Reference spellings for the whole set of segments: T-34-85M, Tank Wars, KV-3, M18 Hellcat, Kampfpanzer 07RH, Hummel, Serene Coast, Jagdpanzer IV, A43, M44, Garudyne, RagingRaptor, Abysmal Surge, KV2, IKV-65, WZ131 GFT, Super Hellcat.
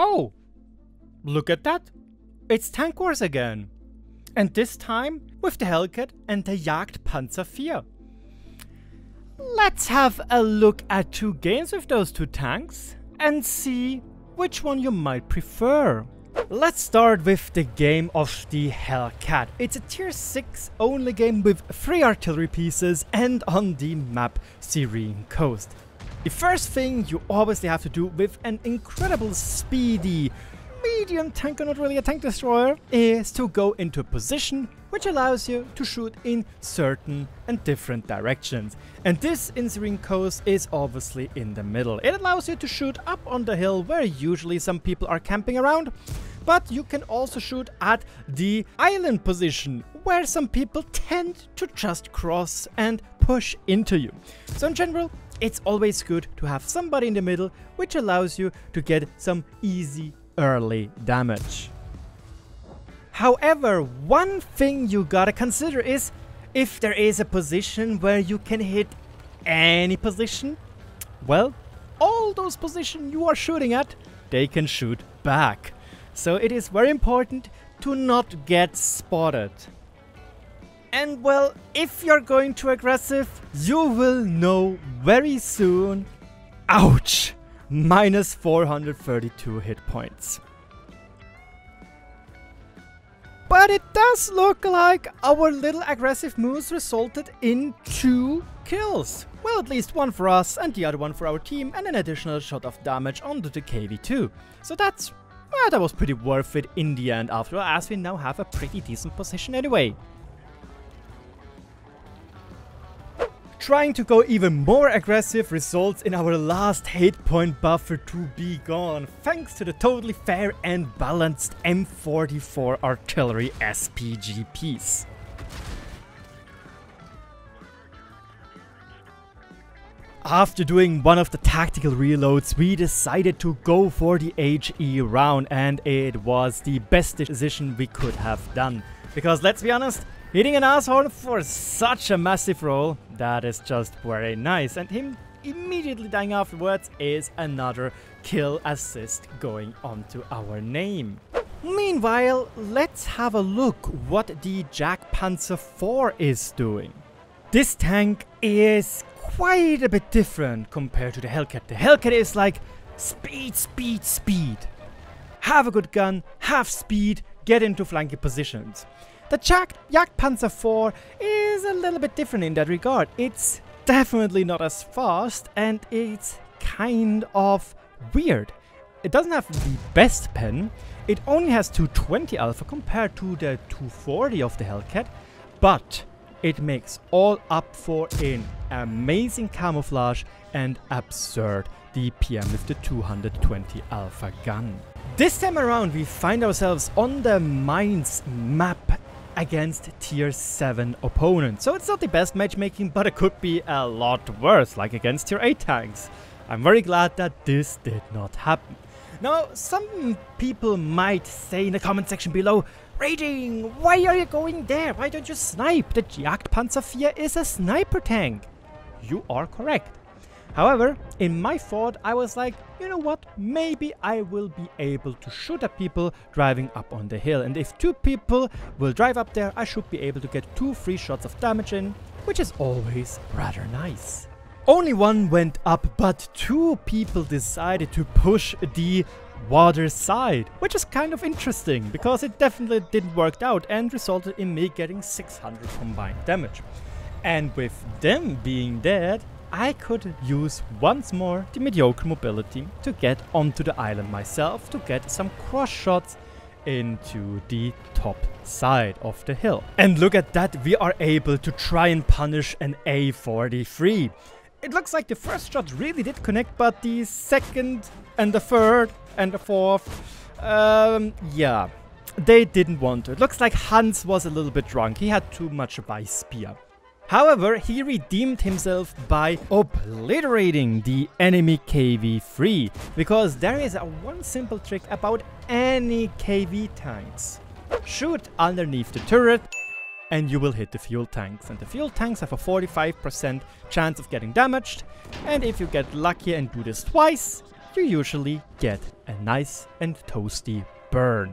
Oh, look at that. It's Tank Wars again. And this time with the Hellcat and the Jagdpanzer IV. Let's have a look at two games with those two tanks and see which one you might prefer. Let's start with the game of the Hellcat. It's a tier 6 only game with 3 artillery pieces and on the map Serene Coast. The first thing you obviously have to do with an incredible speedy medium tanker, not really a tank destroyer, is to go into a position which allows you to shoot in certain and different directions. And this in Serene Coast is obviously in the middle. It allows you to shoot up on the hill where usually some people are camping around, but you can also shoot at the island position where some people tend to just cross and push into you. So in general, it's always good to have somebody in the middle, which allows you to get some easy early damage. However, one thing you gotta consider is if there is a position where you can hit any position, well, all those positions you are shooting at, they can shoot back. So it is very important to not get spotted. And well, if you're going too aggressive, you will know very soon. Ouch! Minus 432 hit points. But it does look like our little aggressive moves resulted in 2 kills. Well, at least one for us and the other one for our team, and an additional shot of damage onto the KV2. So that was pretty worth it in the end, after all, as we now have a pretty decent position anyway. Trying to go even more aggressive results in our last hit point buffer to be gone, thanks to the totally fair and balanced M44 artillery SPG piece. After doing one of the tactical reloads, we decided to go for the HE round, and it was the best decision we could have done. Because let's be honest, hitting an asshole for such a massive roll, that is just very nice, and him immediately dying afterwards is another kill assist going onto our name. Meanwhile, let's have a look what the Jagdpanzer IV is doing. This tank is quite a bit different compared to the Hellcat. The Hellcat is like speed, speed, speed. Have a good gun, have speed, get into flanking positions. The Jagdpanzer IV is a little bit different in that regard. It's definitely not as fast, and it's kind of weird. It doesn't have the best pen, it only has 220 alpha compared to the 240 of the Hellcat, but it makes all up for in amazing camouflage and absurd DPM with the 220 alpha gun. This time around we find ourselves on the mines map against tier 7 opponents. So it's not the best matchmaking, but it could be a lot worse, like against tier 8 tanks. I'm very glad that this did not happen. Now, some people might say in the comment section below, "Raging, why are you going there? Why don't you snipe? The Jagdpanzer IV is a sniper tank." You are correct. However, in my thought, I was like, you know what, maybe I will be able to shoot at people driving up on the hill. And if 2 people will drive up there, I should be able to get 2 free shots of damage in, which is always rather nice. Only 1 went up, but 2 people decided to push the water side, which is kind of interesting, because it definitely didn't work out and resulted in me getting 600 combined damage. And with them being dead, I could use once more the mediocre mobility to get onto the island myself to get some cross shots into the top side of the hill. And look at that, we are able to try and punish an A43. It looks like the first shot really did connect, but the second and the third and the fourth, yeah, they didn't want to. It looks like Hans was a little bit drunk, he had too much by spear. However, he redeemed himself by obliterating the enemy KV-3, because there is one simple trick about any KV tanks. Shoot underneath the turret and you will hit the fuel tanks, and the fuel tanks have a 45% chance of getting damaged, and if you get lucky and do this twice, you usually get a nice and toasty burn.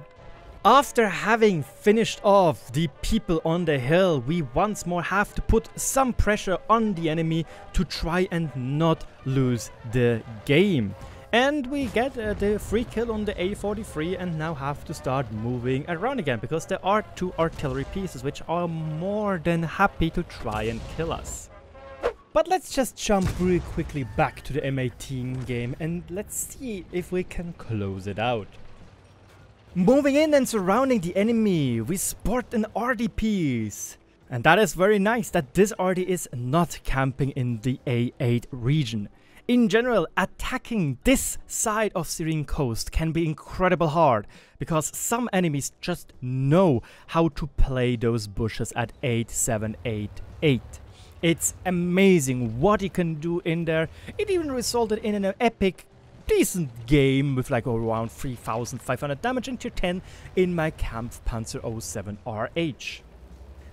After having finished off the people on the hill, we once more have to put some pressure on the enemy to try and not lose the game. And we get the free kill on the A43 and now have to start moving around again because there are two artillery pieces which are more than happy to try and kill us. But let's just jump really quickly back to the M18 game and let's see if we can close it out. Moving in and surrounding the enemy, we spot an RD piece. And that is very nice that this RD is not camping in the A8 region. In general, attacking this side of Serene Coast can be incredibly hard, because some enemies just know how to play those bushes at 8, 7, 8, 8. It's amazing what he can do in there. It even resulted in an epic, decent game with like around 3,500 damage in tier 10 in my Kampfpanzer 07RH.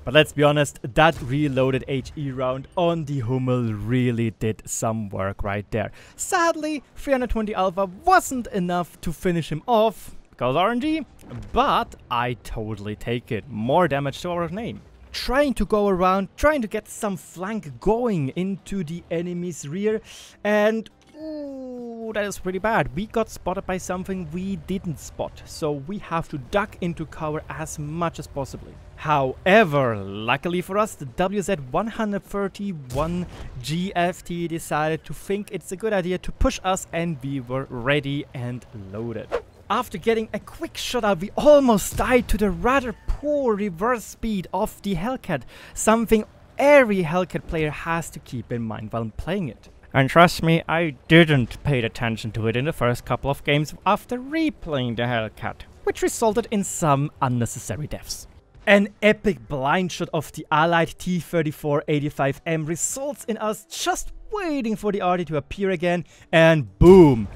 But let's be honest, that reloaded HE round on the Hummel really did some work right there. Sadly, 320 alpha wasn't enough to finish him off, because RNG, but I totally take it. More damage to our name. Trying to go around, trying to get some flank going into the enemy's rear, and ooh, that is pretty bad. We got spotted by something we didn't spot, so we have to duck into cover as much as possible. However, luckily for us, the WZ131 GFT decided to think it's a good idea to push us, and we were ready and loaded. After getting a quick shot out, we almost died to the rather poor reverse speed of the Hellcat, something every Hellcat player has to keep in mind while playing it. And trust me, I didn't pay attention to it in the first couple of games after replaying the Hellcat, which resulted in some unnecessary deaths. An epic blind shot of the allied T-34-85M results in us just waiting for the RD to appear again, and boom!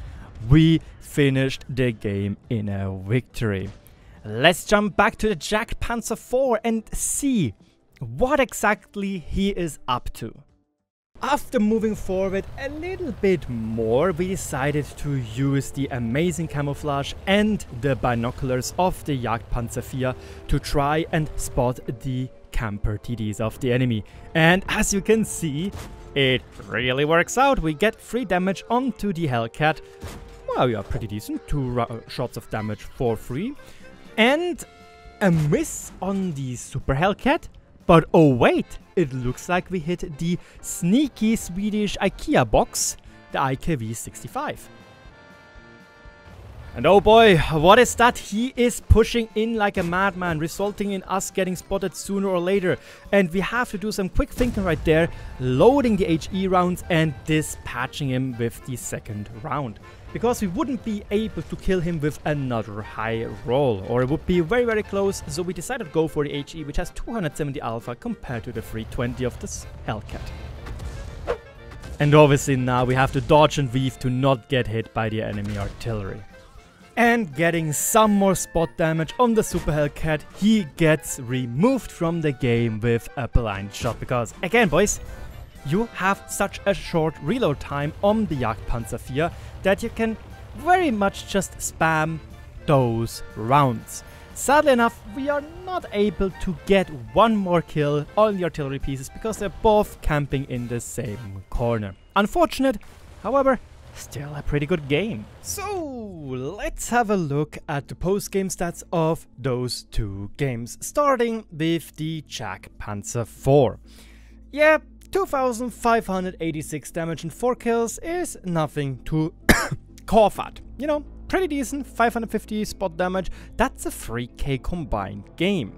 We finished the game in a victory. Let's jump back to the Jagdpanzer IV and see what exactly he is up to. After moving forward a little bit more, we decided to use the amazing camouflage and the binoculars of the Jagdpanzer IV to try and spot the camper TDs of the enemy. And as you can see, it really works out. We get 3 damage onto the Hellcat. Well, we are pretty decent. 2 shots of damage for free. And a miss on the Super Hellcat. But oh wait, it looks like we hit the sneaky Swedish IKEA box, the IKV-65. And oh boy, what is that? He is pushing in like a madman, resulting in us getting spotted sooner or later. And we have to do some quick thinking right there, loading the HE rounds and dispatching him with the second round. Because we wouldn't be able to kill him with another high roll, or it would be very very close, so we decided to go for the HE, which has 270 alpha compared to the 320 of this Hellcat. And obviously now we have to dodge and weave to not get hit by the enemy artillery. And getting some more spot damage on the Super Hellcat, he gets removed from the game with a blind shot, because again boys, you have such a short reload time on the Jagdpanzer IV that you can very much just spam those rounds. Sadly enough, we are not able to get one more kill on the artillery pieces because they're both camping in the same corner. Unfortunate, however, still a pretty good game. So let's have a look at the post-game stats of those two games, starting with the Jagdpanzer IV. Yeah, 2,586 damage and 4 kills is nothing to cough at. You know, pretty decent. 550 spot damage. That's a 3K combined game.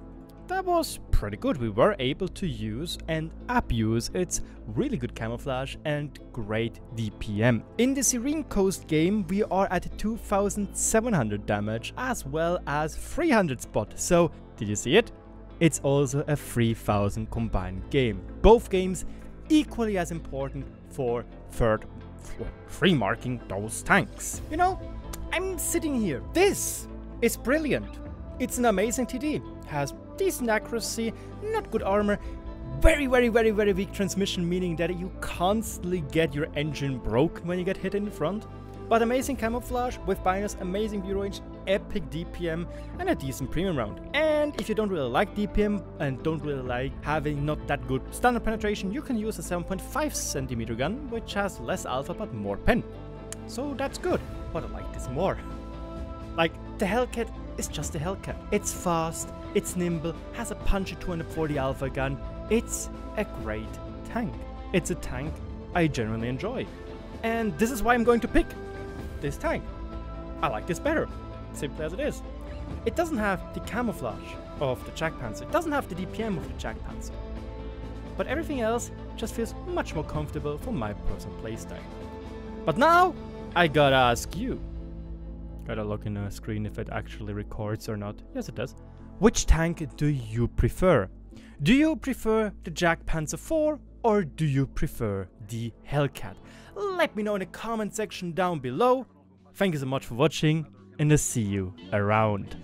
That was pretty good. We were able to use and abuse its really good camouflage and great DPM. In the Serene Coast game, we are at 2,700 damage as well as 300 spot. So, did you see it? It's also a 3,000 combined game. Both games equally as important for free marking those tanks. You know, I'm sitting here. This is brilliant. It's an amazing TD. Has decent accuracy, not good armor, very, very weak transmission, meaning that you constantly get your engine broken when you get hit in the front. But amazing camouflage with Binder's amazing view range, epic DPM and a decent premium round. And if you don't really like DPM and don't really like having not that good standard penetration, you can use a 7.5 cm gun, which has less alpha but more pen. So that's good, but I like this more. Like, the Hellcat is just a Hellcat. It's fast, it's nimble, has a punchy 240 alpha gun. It's a great tank. It's a tank I genuinely enjoy. And this is why I'm going to pick this tank. I like this better, simple as it is. It doesn't have the camouflage of the Jagdpanzer, it doesn't have the DPM of the Jagdpanzer, but everything else just feels much more comfortable for my personal playstyle. But now, I gotta ask you. Gotta look in a screen if it actually records or not. Yes, it does. Which tank do you prefer? Do you prefer the Jagdpanzer IV or do you prefer the Hellcat? Let me know in the comment section down below. Thank you so much for watching and I'll see you around.